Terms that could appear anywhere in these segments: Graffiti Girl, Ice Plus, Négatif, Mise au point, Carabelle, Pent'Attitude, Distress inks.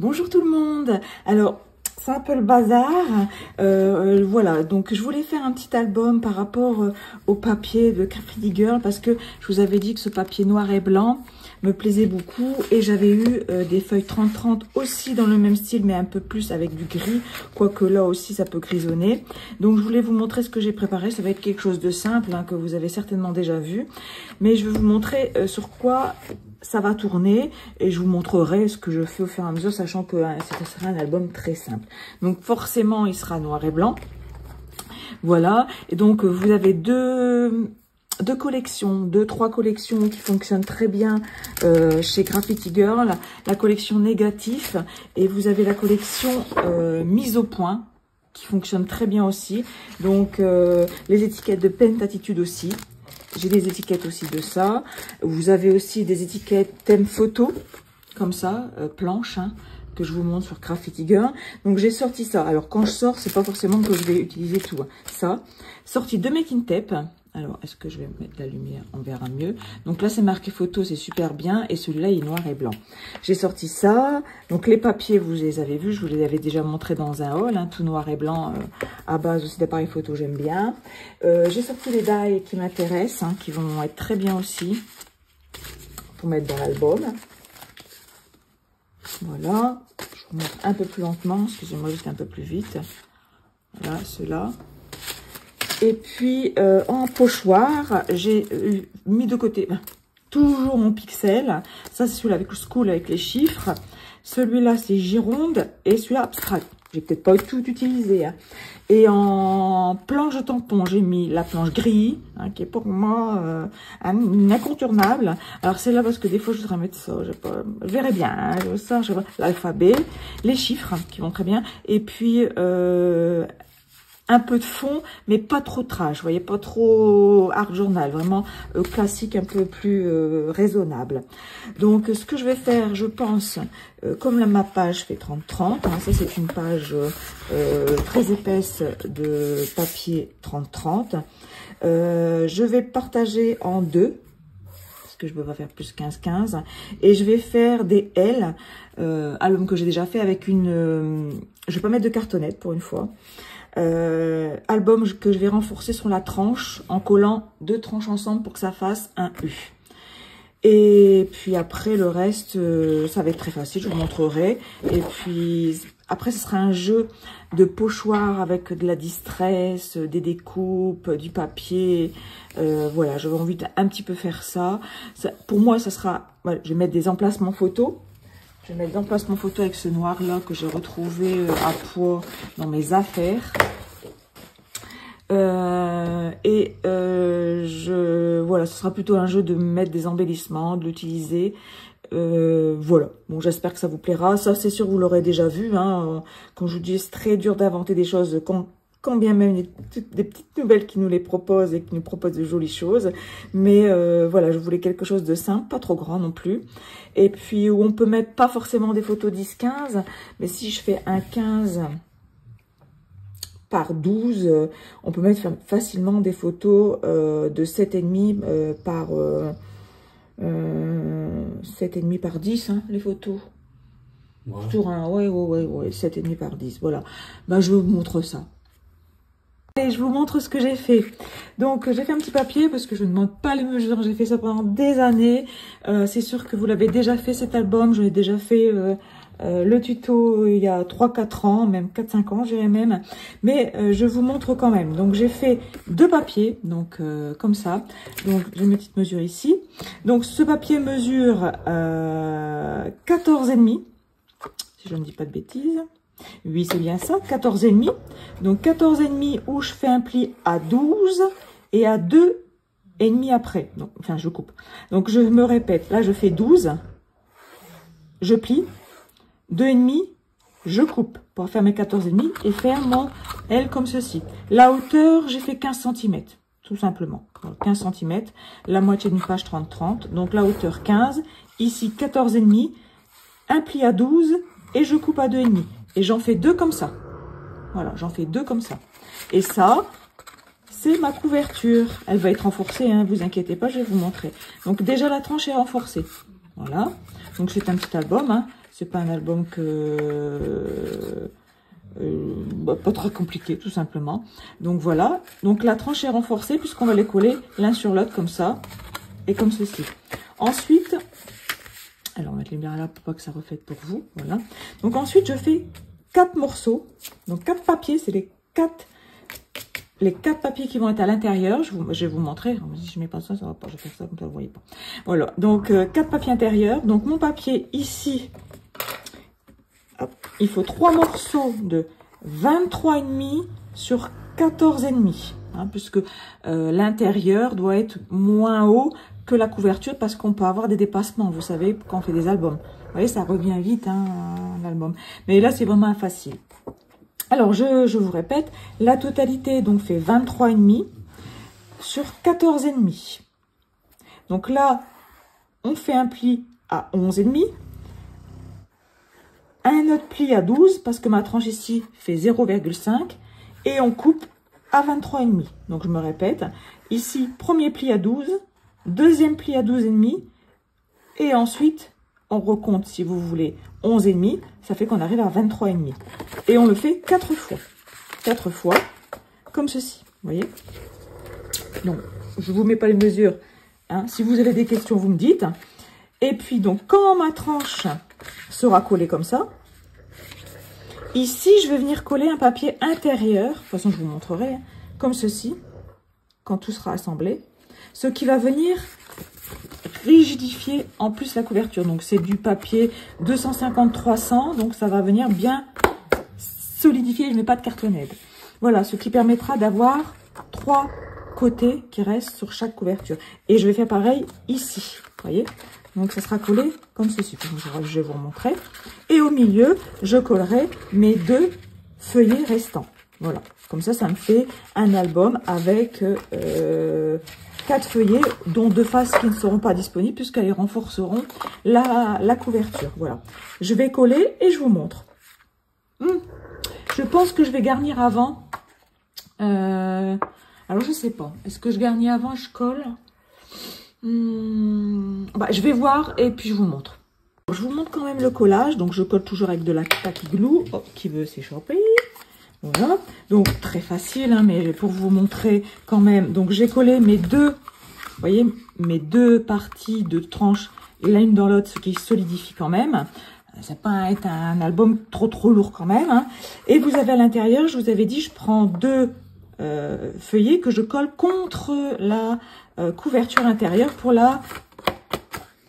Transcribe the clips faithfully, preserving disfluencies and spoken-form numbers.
Bonjour tout le monde. Alors, c'est un peu le bazar. Euh, voilà, donc je voulais faire un petit album par rapport euh, au papier de Graffiti Girl parce que je vous avais dit que ce papier noir et blanc me plaisait beaucoup et j'avais eu euh, des feuilles trente trente aussi dans le même style mais un peu plus avec du gris, quoique là aussi ça peut grisonner. Donc je voulais vous montrer ce que j'ai préparé. Ça va être quelque chose de simple hein, que vous avez certainement déjà vu, mais je vais vous montrer euh, sur quoi ça va tourner et je vous montrerai ce que je fais au fur et à mesure, sachant que hein, ce sera un album très simple. Donc forcément il sera noir et blanc. Voilà, et donc vous avez deux... Deux collections, deux, trois collections qui fonctionnent très bien euh, chez Graffiti Girl. La collection Négatif et vous avez la collection euh, Mise au point qui fonctionne très bien aussi. Donc euh, les étiquettes de Pent'Attitude aussi. J'ai des étiquettes aussi de ça. Vous avez aussi des étiquettes thème photo, comme ça, euh, planche. Hein, que je vous montre sur Graffiti Girl. Donc j'ai sorti ça. Alors quand je sors, c'est pas forcément que je vais utiliser tout ça. Sorti de Making Tape. Alors est-ce que je vais mettre la lumière? On verra mieux. Donc là c'est marqué photo, c'est super bien. Et celui-là il est noir et blanc. J'ai sorti ça. Donc les papiers vous les avez vus, je vous les avais déjà montrés dans un haul. Hein, tout noir et blanc euh, à base aussi d'appareils photo, j'aime bien. Euh, j'ai sorti les dyes qui m'intéressent, hein, qui vont être très bien aussi pour mettre dans l'album. Voilà, je vous montre un peu plus lentement, excusez-moi, juste un peu plus vite. Voilà, ceux-là. Et puis, euh, en pochoir, j'ai euh, mis de côté ben, toujours mon pixel. Ça, c'est celui-là avec le school, avec les chiffres. Celui-là, c'est Gironde. Et celui-là, abstract. J'ai peut-être pas tout utilisé. Hein. Et en planche de tampon, j'ai mis la planche grille, hein, qui est pour moi euh, un, une incontournable. Alors celle-là, parce que des fois, je voudrais mettre ça. Je, pas, je verrai bien. Hein, ça, l'alphabet, les chiffres, qui vont très bien. Et puis, euh, un peu de fond, mais pas trop trash. Vous voyez, pas trop art journal. Vraiment euh, classique, un peu plus euh, raisonnable. Donc, ce que je vais faire, je pense... Euh, comme la, ma page fait trente trente, hein, ça c'est une page euh, très épaisse de papier trente trente, euh, je vais partager en deux, parce que je ne peux pas faire plus quinze quinze, et je vais faire des L, euh, album que j'ai déjà fait avec une... Euh, je ne vais pas mettre de cartonnette pour une fois. Euh, album que je vais renforcer sur la tranche en collant deux tranches ensemble pour que ça fasse un U. Et puis après, le reste, euh, ça va être très facile, je vous montrerai. Et puis après, ce sera un jeu de pochoir avec de la distress, des découpes, du papier. Euh, voilà, j'avais envie d'un petit peu faire ça. ça. Pour moi, ça sera... Voilà, je vais mettre des emplacements photos. Je vais mettre des emplacements photos avec ce noir-là que j'ai retrouvé à poids dans mes affaires. Euh, et euh, je voilà, ce sera plutôt un jeu de mettre des embellissements, de l'utiliser. Euh, voilà, bon, j'espère que ça vous plaira. Ça, c'est sûr, vous l'aurez déjà vu. Hein. Quand je vous dis, c'est très dur d'inventer des choses, quand, quand bien même des, des petites nouvelles qui nous les proposent et qui nous proposent de jolies choses. Mais euh, voilà, je voulais quelque chose de simple, pas trop grand non plus. Et puis, où on peut mettre pas forcément des photos dix quinze, mais si je fais un quinze par douze, on peut mettre facilement des photos euh, de sept virgule cinq euh, par euh, euh, sept virgule cinq par dix, hein, les photos. Ouais. Sur un, ouais, ouais, ouais, ouais, sept virgule cinq par dix, voilà. Ben, je vous montre ça. Et je vous montre ce que j'ai fait. Donc j'ai fait un petit papier parce que je ne demande pas les mesures, j'ai fait ça pendant des années. Euh, c'est sûr que vous l'avez déjà fait cet album, je l'ai déjà fait euh, euh, le tuto il y a trois quatre ans, même quatre cinq ans j'irais même. Mais euh, je vous montre quand même. Donc j'ai fait deux papiers, donc euh, comme ça. Donc j'ai mes petites mesures ici. Donc ce papier mesure euh, quatorze virgule cinq, si je ne dis pas de bêtises. Oui, c'est bien ça, quatorze virgule cinq. Donc quatorze virgule cinq où je fais un pli à douze et à deux virgule cinq après. Donc, enfin, je coupe. Donc je me répète, là je fais douze, je plie, deux virgule cinq, je coupe pour faire mes quatorze virgule cinq et faire mon L comme ceci. La hauteur, j'ai fait quinze centimètres, tout simplement. quinze centimètres, la moitié d'une page trente trente. Donc la hauteur quinze, ici quatorze virgule cinq, un pli à douze et je coupe à deux virgule cinq. Et j'en fais deux comme ça. Voilà, j'en fais deux comme ça. Et ça, c'est ma couverture. Elle va être renforcée, hein, vous inquiétez pas, je vais vous montrer. Donc déjà, la tranche est renforcée. Voilà. Donc c'est un petit album, hein. C'est pas un album que... Euh, bah, pas trop compliqué, tout simplement. Donc voilà, donc la tranche est renforcée puisqu'on va les coller l'un sur l'autre comme ça et comme ceci. Ensuite, alors on va mettre les lumières là pour pas que ça reflète pour vous, voilà. Donc ensuite je fais quatre morceaux, donc quatre papiers, c'est les quatre les quatre papiers qui vont être à l'intérieur. Je, je vais vous montrer, si je mets pas ça, ça va pas, je vais faire ça comme ça, vous voyez pas. Voilà, donc euh, quatre papiers intérieurs. Donc mon papier ici, il faut trois morceaux de vingt-trois virgule cinq sur quatorze virgule cinq, hein, puisque euh, l'intérieur doit être moins haut que la couverture parce qu'on peut avoir des dépassements, vous savez, quand on fait des albums. Vous voyez, ça revient vite, hein, un album. Mais là, c'est vraiment facile. Alors, je, je vous répète, la totalité donc fait vingt-trois virgule cinq sur quatorze virgule cinq. Donc là, on fait un pli à onze virgule cinq. Un autre pli à douze parce que ma tranche ici fait zéro virgule cinq et on coupe à vingt-trois virgule cinq. Donc je me répète, ici premier pli à douze, deuxième pli à douze virgule cinq et ensuite on recompte si vous voulez onze virgule cinq, ça fait qu'on arrive à vingt-trois virgule cinq et on le fait quatre fois. quatre fois comme ceci, vous voyez. Donc je vous mets pas les mesures, hein. Si vous avez des questions, vous me dites. Et puis donc quand ma tranche sera collé comme ça. Ici, je vais venir coller un papier intérieur. De toute façon, je vous montrerai. Hein, comme ceci. Quand tout sera assemblé. Ce qui va venir rigidifier en plus la couverture. Donc, c'est du papier deux cent cinquante trois cents. Donc, ça va venir bien solidifier. Je ne mets pas de carton aide. Voilà. Ce qui permettra d'avoir trois côtés qui restent sur chaque couverture. Et je vais faire pareil ici. Vous voyez ? Donc, ça sera collé comme ceci. Je vais vous montrer. Et au milieu, je collerai mes deux feuillets restants. Voilà. Comme ça, ça me fait un album avec euh, quatre feuillets, dont deux faces qui ne seront pas disponibles puisqu'elles renforceront la, la couverture. Voilà. Je vais coller et je vous montre. Hum. Je pense que je vais garnir avant. Euh, alors, je ne sais pas. Est-ce que je garnis avant, je colle ? Hmm, bah, je vais voir et puis je vous montre. Je vous montre quand même le collage. Donc, je colle toujours avec de la tacky glue. Oh, qui veut s'échapper. Voilà. Donc, très facile, hein, mais pour vous montrer quand même. Donc, j'ai collé mes deux, vous voyez, mes deux parties de tranches l'une dans l'autre, ce qui solidifie quand même. Ça peut être un album trop, trop lourd quand même. Hein. Et vous avez à l'intérieur, je vous avais dit, je prends deux Euh, feuillet que je colle contre la euh, couverture intérieure pour la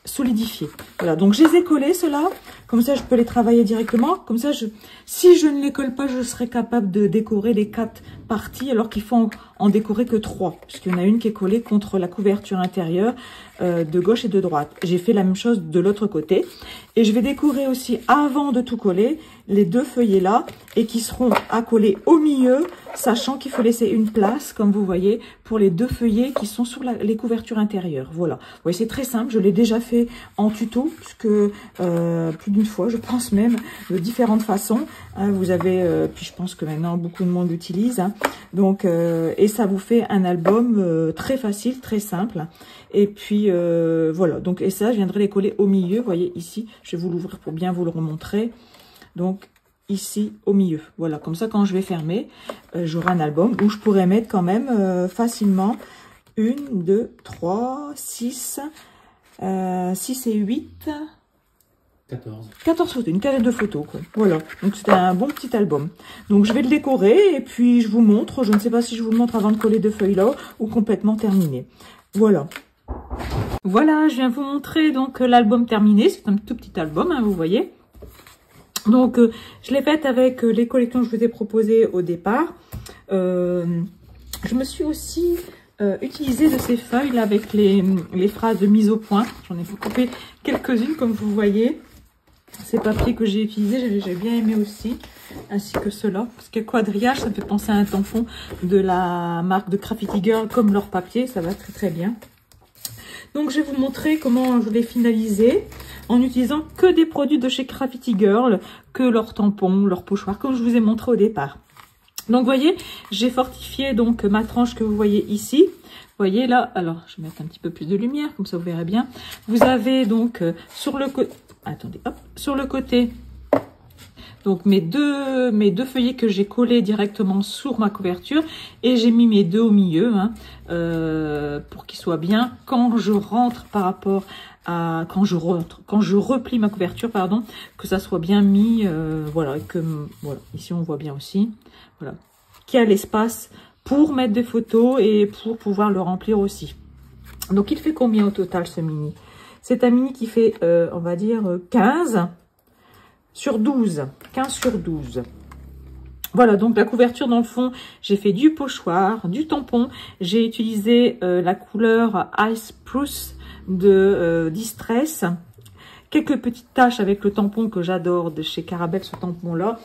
solidifier. Voilà, donc je les ai collés ceux-là, comme ça je peux les travailler directement, comme ça je, si je ne les colle pas, je serai capable de décorer les quatre parties alors qu'il faut en, en décorer que trois, puisqu'il y en a une qui est collée contre la couverture intérieure euh, de gauche et de droite. J'ai fait la même chose de l'autre côté et je vais décorer aussi avant de tout coller les deux feuillets là et qui seront à coller au milieu, sachant qu'il faut laisser une place, comme vous voyez, pour les deux feuillets qui sont sur la, les couvertures intérieures. Voilà, vous voyez, c'est très simple, je l'ai déjà fait en tuto, puisque euh, plus d'une fois, je pense même, de différentes façons. Hein, vous avez, euh, puis je pense que maintenant, beaucoup de monde l'utilise. Hein, donc, euh, et ça vous fait un album euh, très facile, très simple. Et puis, euh, voilà. Donc, et ça, je viendrai les coller au milieu. Vous voyez, ici, je vais vous l'ouvrir pour bien vous le remontrer. Donc, ici, au milieu. Voilà, comme ça, quand je vais fermer, euh, j'aurai un album où je pourrai mettre quand même euh, facilement une, deux, trois, six... Euh, six et huit, quatorze. quatorze photos, une quinzaine de photos, quoi. Voilà, donc c'était un bon petit album. Donc je vais le décorer et puis je vous montre, je ne sais pas si je vous le montre avant de coller deux feuilles là ou complètement terminé. Voilà. Voilà, je viens vous montrer donc l'album terminé, c'est un tout petit album, hein, vous voyez. Donc euh, je l'ai fait avec les collections que je vous ai proposées au départ. Euh, je me suis aussi... Euh, utiliser de ces feuilles là avec les, les phrases de mise au point. J'en ai coupé quelques-unes comme vous voyez. Ces papiers que j'ai utilisés, j'ai bien aimé aussi. Ainsi que ceux-là. Parce que quadrillage, ça me fait penser à un tampon de la marque de Graffiti Girl comme leur papier. Ça va très très bien. Donc je vais vous montrer comment je vais finaliser en utilisant que des produits de chez Graffiti Girl, que leurs tampons, leurs pochoirs, comme je vous ai montré au départ. Donc, vous voyez, j'ai fortifié donc ma tranche que vous voyez ici. Vous voyez là, alors je vais mettre un petit peu plus de lumière, comme ça vous verrez bien. Vous avez donc euh, sur le côté, attendez, hop, sur le côté. Donc mes deux, mes deux feuillets que j'ai collés directement sur ma couverture, et j'ai mis mes deux au milieu hein, euh, pour qu'ils soient bien quand je rentre par rapport à quand je rentre, quand je replie ma couverture, pardon, que ça soit bien mis, euh, voilà, et que voilà, ici on voit bien aussi, voilà, qu'il y a l'espace pour mettre des photos et pour pouvoir le remplir aussi. Donc il fait combien au total ce mini? C'est un mini qui fait, euh, on va dire, quinze sur douze, quinze sur douze. Voilà, donc la couverture dans le fond, j'ai fait du pochoir, du tampon, j'ai utilisé euh, la couleur Ice Plus de euh, Distress, quelques petites taches avec le tampon que j'adore de chez Carabelle, ce tampon-là.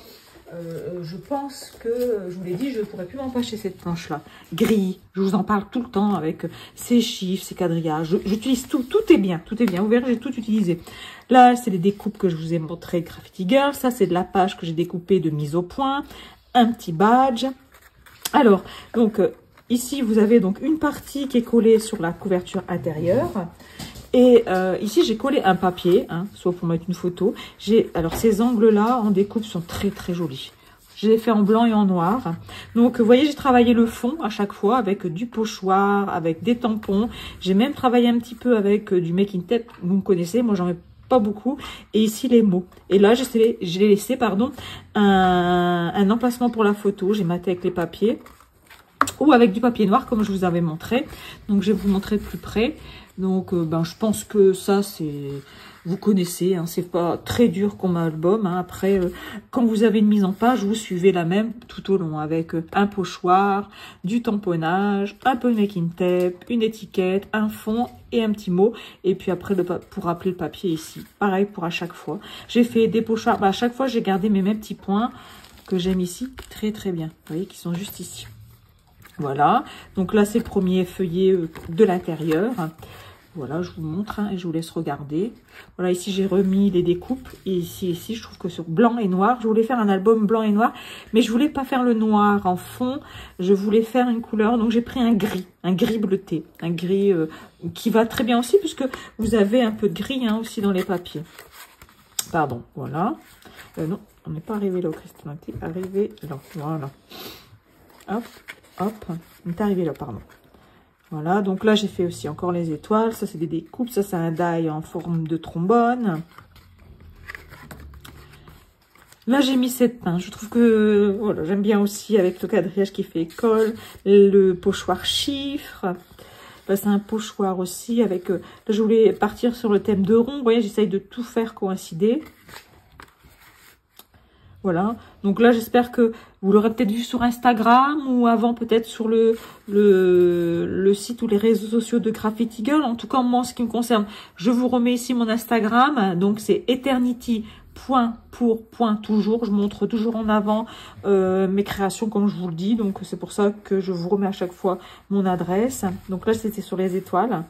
Euh, je pense que, je vous l'ai dit, je ne pourrais plus m'empêcher cette planche-là. Grille, je vous en parle tout le temps avec ces chiffres, ces quadrillages. J'utilise tout, tout est bien, tout est bien. Vous verrez, j'ai tout utilisé. Là, c'est les découpes que je vous ai montrées, Graffiti Girl. Ça, c'est de la page que j'ai découpée de mise au point. Un petit badge. Alors, donc, ici, vous avez donc une partie qui est collée sur la couverture intérieure. Et euh, ici, j'ai collé un papier, hein, soit pour mettre une photo. Alors, ces angles-là, en découpe, sont très, très jolis. Je les ai fait en blanc et en noir. Donc, vous voyez, j'ai travaillé le fond à chaque fois avec du pochoir, avec des tampons. J'ai même travaillé un petit peu avec du making tape. Vous me connaissez, moi, j'en ai pas beaucoup. Et ici, les mots. Et là, j'ai laissé pardon, un, un emplacement pour la photo. J'ai maté avec les papiers ou avec du papier noir, comme je vous avais montré. Donc, je vais vous montrer de plus près. Donc, euh, ben, je pense que ça, c'est, vous connaissez, hein, c'est pas très dur comme album. Hein. Après, euh, quand vous avez une mise en page, vous suivez la même tout au long avec un pochoir, du tamponnage, un peu de making tape, une étiquette, un fond et un petit mot. Et puis après, le pour rappeler le papier ici. Pareil pour à chaque fois. J'ai fait des pochoirs. Ben, à chaque fois, j'ai gardé mes mêmes petits points que j'aime ici très très bien. Vous voyez, qui sont juste ici. Voilà. Donc là, c'est le premier feuillet de l'intérieur. Voilà, je vous montre hein, et je vous laisse regarder. Voilà, ici, j'ai remis les découpes. Et ici, ici, je trouve que sur blanc et noir, je voulais faire un album blanc et noir, mais je voulais pas faire le noir en fond. Je voulais faire une couleur. Donc, j'ai pris un gris, un gris bleuté, un gris euh, qui va très bien aussi puisque vous avez un peu de gris hein, aussi dans les papiers. Pardon, voilà. Euh, non, on n'est pas arrivé là au cristal. On est arrivé là, voilà. Hop, hop, on est arrivé là, pardon. Voilà, donc là, j'ai fait aussi encore les étoiles. Ça, c'est des découpes. Ça, c'est un die en forme de trombone. Là, j'ai mis cette teinte. Je trouve que voilà, j'aime bien aussi avec le quadrillage qui fait école. Le pochoir chiffre. Là, c'est un pochoir aussi avec... Là, je voulais partir sur le thème de rond. Vous voyez, j'essaye de tout faire coïncider. Voilà, donc là j'espère que vous l'aurez peut-être vu sur Instagram ou avant peut-être sur le, le, le site ou les réseaux sociaux de Graffiti Girl. En tout cas, moi, en ce qui me concerne, je vous remets ici mon Instagram. Donc c'est Eternity pour toujours. Je montre toujours en avant euh, mes créations comme je vous le dis. Donc c'est pour ça que je vous remets à chaque fois mon adresse. Donc là c'était sur les étoiles.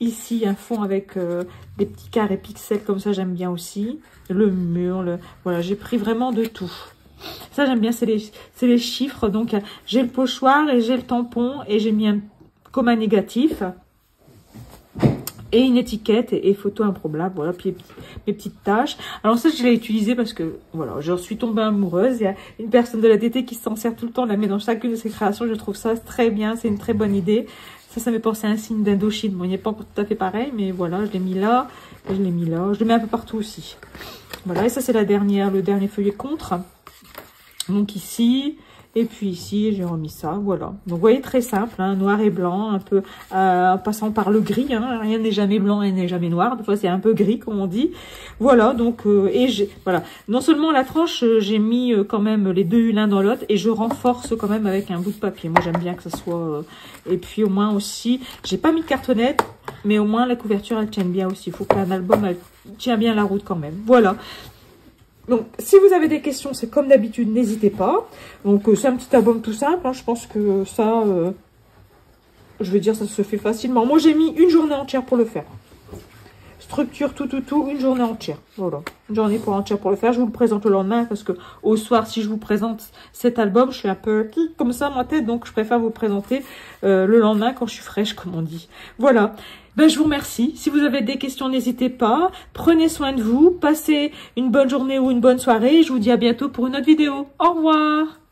Ici, un fond avec euh, des petits carrés pixels comme ça, j'aime bien aussi. Le mur, le... voilà, j'ai pris vraiment de tout. Ça, j'aime bien, c'est les, c'est les chiffres. Donc, j'ai le pochoir et j'ai le tampon et j'ai mis un, comme un négatif. Et une étiquette et, et photo improbable. Voilà, puis mes petites tâches. Alors ça, je l'ai utilisé parce que, voilà, je suis tombée amoureuse. Il y a une personne de la D T qui s'en sert tout le temps. Elle la met dans chacune de ses créations. Je trouve ça très bien. C'est une très bonne idée. Ça, ça m'est pensé à un signe d'Indochine. Bon, il n'est pas encore tout à fait pareil, mais voilà, je l'ai mis là. Et je l'ai mis là. Je le mets un peu partout aussi. Voilà, et ça, c'est la dernière, le dernier feuillet contre. Donc ici... Et puis ici, j'ai remis ça, voilà. Donc, vous voyez, très simple, hein, noir et blanc, un peu euh, en passant par le gris. Hein, rien n'est jamais blanc, rien n'est jamais noir. Des fois, c'est un peu gris, comme on dit. Voilà, donc, euh, et j'ai, voilà. Non seulement la tranche, j'ai mis euh, quand même les deux l'un dans l'autre et je renforce quand même avec un bout de papier. Moi, j'aime bien que ça soit... Euh, et puis, au moins aussi, j'ai pas mis de cartonnette, mais au moins, la couverture, elle tient bien aussi. Il faut qu'un album, elle tient bien la route quand même. Voilà. Donc, si vous avez des questions, c'est comme d'habitude, n'hésitez pas. Donc, euh, c'est un petit album tout simple. Hein. Je pense que ça, euh, je veux dire, ça se fait facilement. Moi, j'ai mis une journée entière pour le faire. structure tout, tout, tout, une journée entière. Voilà, une journée pour entière pour le faire. Je vous le présente le lendemain parce que au soir, si je vous présente cet album, je suis un peu comme ça, ma tête. Donc, je préfère vous présenter euh, le lendemain quand je suis fraîche, comme on dit. Voilà. Ben, je vous remercie. Si vous avez des questions, n'hésitez pas. Prenez soin de vous. Passez une bonne journée ou une bonne soirée. Je vous dis à bientôt pour une autre vidéo. Au revoir.